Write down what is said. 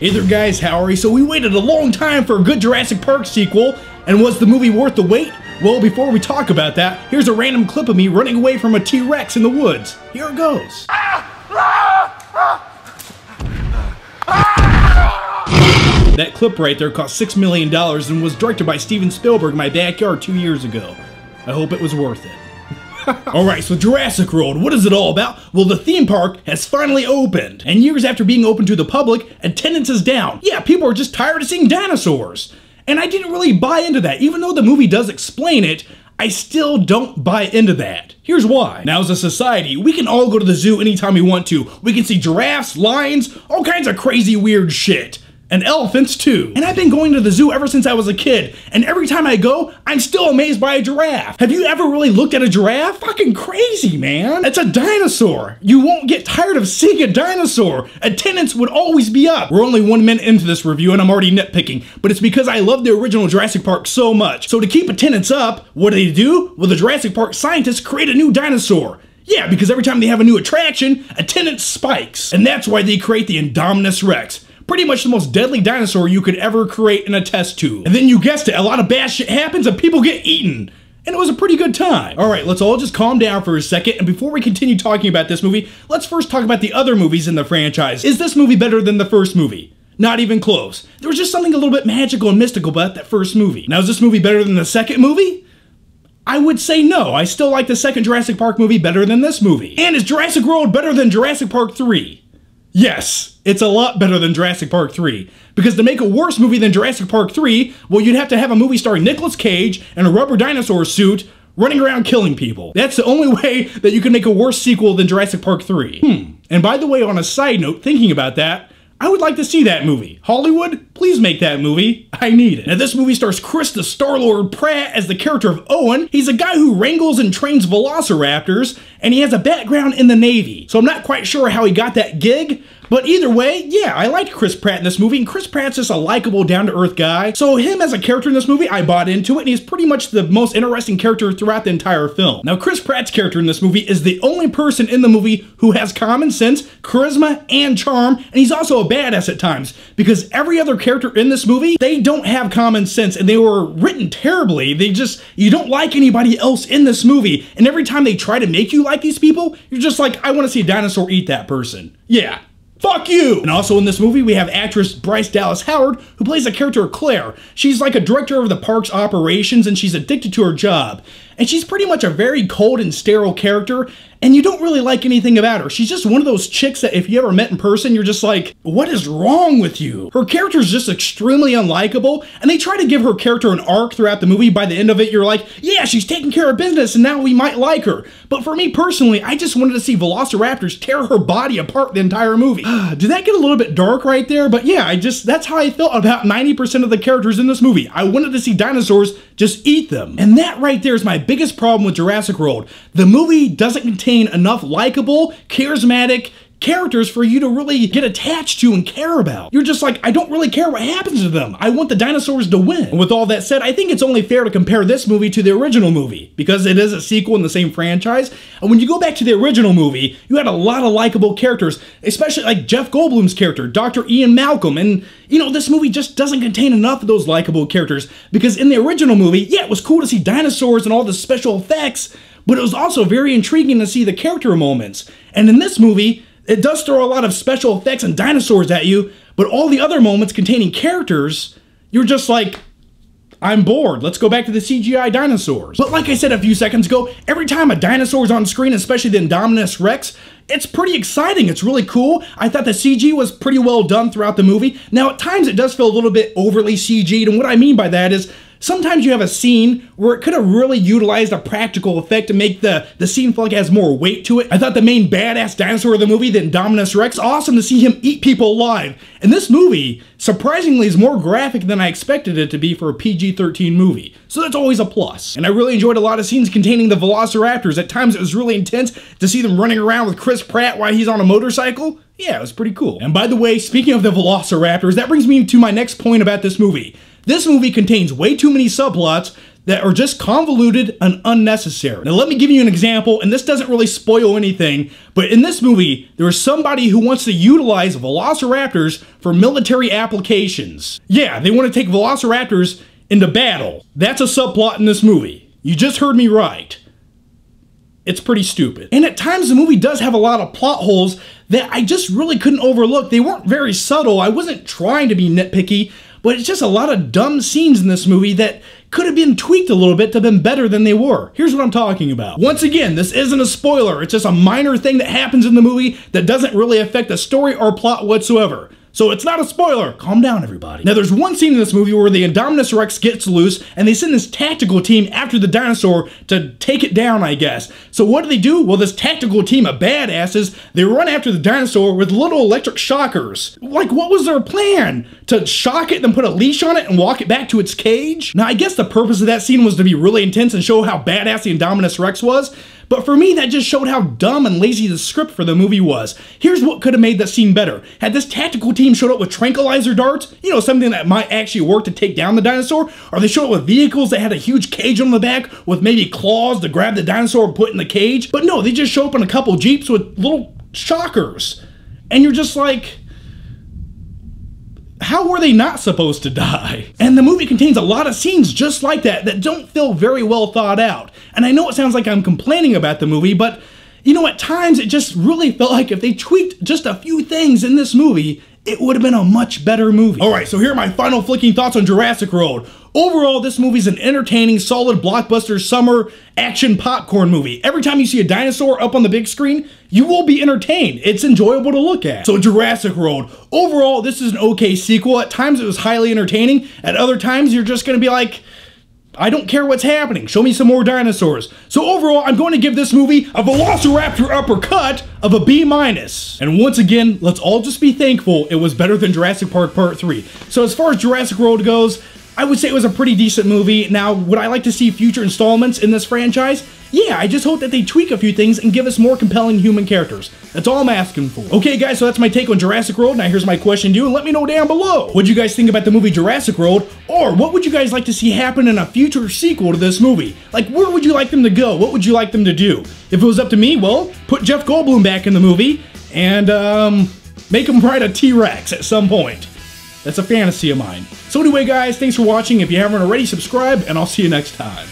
Either guys, Howie, so we waited a long time for a good Jurassic Park sequel, and was the movie worth the wait? Well, before we talk about that, here's a random clip of me running away from a T-Rex in the woods. Here it goes. That clip right there cost $6 million and was directed by Steven Spielberg in my backyard 2 years ago. I hope it was worth it. Alright, so Jurassic World, what is it all about? Well, the theme park has finally opened, and years after being open to the public, attendance is down. Yeah, people are just tired of seeing dinosaurs. And I didn't really buy into that. Even though the movie does explain it, I still don't buy into that. Here's why. Now, as a society, we can all go to the zoo anytime we want to. We can see giraffes, lions, all kinds of crazy weird shit. And elephants too. And I've been going to the zoo ever since I was a kid, and every time I go, I'm still amazed by a giraffe. Have you ever really looked at a giraffe? Fucking crazy, man. It's a dinosaur. You won't get tired of seeing a dinosaur. Attendance would always be up. We're only 1 minute into this review and I'm already nitpicking, but it's because I love the original Jurassic Park so much. So to keep attendance up, what do they do? Well, the Jurassic Park scientists create a new dinosaur. Yeah, because every time they have a new attraction, attendance spikes. And that's why they create the Indominus Rex. Pretty much the most deadly dinosaur you could ever create in a test tube. And then you guessed it, a lot of bad shit happens and people get eaten. And it was a pretty good time. Alright, let's all just calm down for a second, and before we continue talking about this movie, let's first talk about the other movies in the franchise. Is this movie better than the first movie? Not even close. There was just something a little bit magical and mystical about that first movie. Now, is this movie better than the second movie? I would say no. I still like the second Jurassic Park movie better than this movie. And is Jurassic World better than Jurassic Park 3? Yes, it's a lot better than Jurassic Park 3. Because to make a worse movie than Jurassic Park 3, well, you'd have to have a movie starring Nicolas Cage in a rubber dinosaur suit running around killing people. That's the only way that you can make a worse sequel than Jurassic Park 3. And by the way, on a side note, thinking about that, I would like to see that movie. Hollywood, please make that movie. I need it. Now, this movie stars Chris the Star-Lord Pratt as the character of Owen. He's a guy who wrangles and trains velociraptors, and he has a background in the Navy. So I'm not quite sure how he got that gig, but either way, yeah, I liked Chris Pratt in this movie, and Chris Pratt's just a likable, down-to-earth guy. So him as a character in this movie, I bought into it, and he's pretty much the most interesting character throughout the entire film. Now, Chris Pratt's character in this movie is the only person in the movie who has common sense, charisma, and charm, and he's also a badass at times, because every other character in this movie, they don't have common sense, and they were written terribly. They just, you don't like anybody else in this movie, and every time they try to make you like these people, you're just like, I want to see a dinosaur eat that person. Yeah. Fuck you! And also in this movie, we have actress Bryce Dallas Howard, who plays the character Claire. She's like a director of the park's operations, and she's addicted to her job. And she's pretty much a very cold and sterile character, and you don't really like anything about her. She's just one of those chicks that if you ever met in person, you're just like, what is wrong with you? Her character's just extremely unlikable, and they try to give her character an arc throughout the movie. By the end of it, you're like, yeah, she's taking care of business, and now we might like her. But for me personally, I just wanted to see velociraptors tear her body apart the entire movie. Did that get a little bit dark right there? But yeah, that's how I felt about 90% of the characters in this movie. I wanted to see dinosaurs just eat them. And that right there is my biggest problem with Jurassic World. The movie doesn't contain enough likable, charismatic characters for you to really get attached to and care about. You're just like, I don't really care what happens to them. I want the dinosaurs to win. And with all that said, I think it's only fair to compare this movie to the original movie because it is a sequel in the same franchise. And when you go back to the original movie, you had a lot of likable characters, especially like Jeff Goldblum's character, Dr. Ian Malcolm. And you know, this movie just doesn't contain enough of those likable characters because in the original movie, yeah, it was cool to see dinosaurs and all the special effects, but it was also very intriguing to see the character moments. And in this movie, it does throw a lot of special effects and dinosaurs at you, but all the other moments containing characters, you're just like, I'm bored. Let's go back to the CGI dinosaurs. But like I said a few seconds ago, every time a dinosaur's on screen, especially the Indominus Rex, it's pretty exciting. It's really cool. I thought the CG was pretty well done throughout the movie. Now, at times it does feel a little bit overly CG'd, and what I mean by that is, sometimes you have a scene where it could have really utilized a practical effect to make the scene feel like it has more weight to it. I thought the main badass dinosaur of the movie, the Indominus Rex, awesome to see him eat people alive. And this movie, surprisingly, is more graphic than I expected it to be for a PG-13 movie. So that's always a plus. And I really enjoyed a lot of scenes containing the velociraptors. At times it was really intense to see them running around with Chris Pratt while he's on a motorcycle. Yeah, it was pretty cool. And by the way, speaking of the velociraptors, that brings me to my next point about this movie. This movie contains way too many subplots that are just convoluted and unnecessary. Now let me give you an example, and this doesn't really spoil anything, but in this movie, there is somebody who wants to utilize velociraptors for military applications. Yeah, they want to take velociraptors into battle. That's a subplot in this movie. You just heard me right. It's pretty stupid. And at times the movie does have a lot of plot holes that I just really couldn't overlook. They weren't very subtle. I wasn't trying to be nitpicky, but it's just a lot of dumb scenes in this movie that could have been tweaked a little bit to have been better than they were. Here's what I'm talking about. Once again, this isn't a spoiler. It's just a minor thing that happens in the movie that doesn't really affect the story or plot whatsoever. So it's not a spoiler. Calm down, everybody. Now, there's one scene in this movie where the Indominus Rex gets loose, and they send this tactical team after the dinosaur to take it down, I guess. So what do? Well, this tactical team of badasses, they run after the dinosaur with little electric shockers. Like, what was their plan? To shock it, then put a leash on it and walk it back to its cage? Now, I guess the purpose of that scene was to be really intense and show how badass the Indominus Rex was. But for me, that just showed how dumb and lazy the script for the movie was. Here's what could have made that scene better. Had this tactical team showed up with tranquilizer darts, you know, something that might actually work to take down the dinosaur, or they showed up with vehicles that had a huge cage on the back with maybe claws to grab the dinosaur and put in the cage. But no, they just show up in a couple Jeeps with little shockers. And you're just like, how were they not supposed to die? And the movie contains a lot of scenes just like that that don't feel very well thought out. And I know it sounds like I'm complaining about the movie, but you know, at times it just really felt like if they tweaked just a few things in this movie, it would have been a much better movie. All right, so here are my final flicking thoughts on Jurassic World. Overall, this movie's an entertaining, solid blockbuster summer action popcorn movie. Every time you see a dinosaur up on the big screen, you will be entertained. It's enjoyable to look at. So Jurassic World, overall, this is an okay sequel. At times it was highly entertaining. At other times, you're just gonna be like, I don't care what's happening. Show me some more dinosaurs. So overall, I'm going to give this movie a Velociraptor uppercut of a B-. And once again, let's all just be thankful it was better than Jurassic Park Part 3. So as far as Jurassic World goes, I would say it was a pretty decent movie. Now, would I like to see future installments in this franchise? Yeah, I just hope that they tweak a few things and give us more compelling human characters. That's all I'm asking for. Okay, guys, so that's my take on Jurassic World. Now, here's my question to you, and let me know down below. What'd you guys think about the movie Jurassic World, or what would you guys like to see happen in a future sequel to this movie? Like, where would you like them to go? What would you like them to do? If it was up to me, well, put Jeff Goldblum back in the movie and, make him ride a T-Rex at some point. That's a fantasy of mine. So anyway, guys, thanks for watching. If you haven't already, subscribe, and I'll see you next time.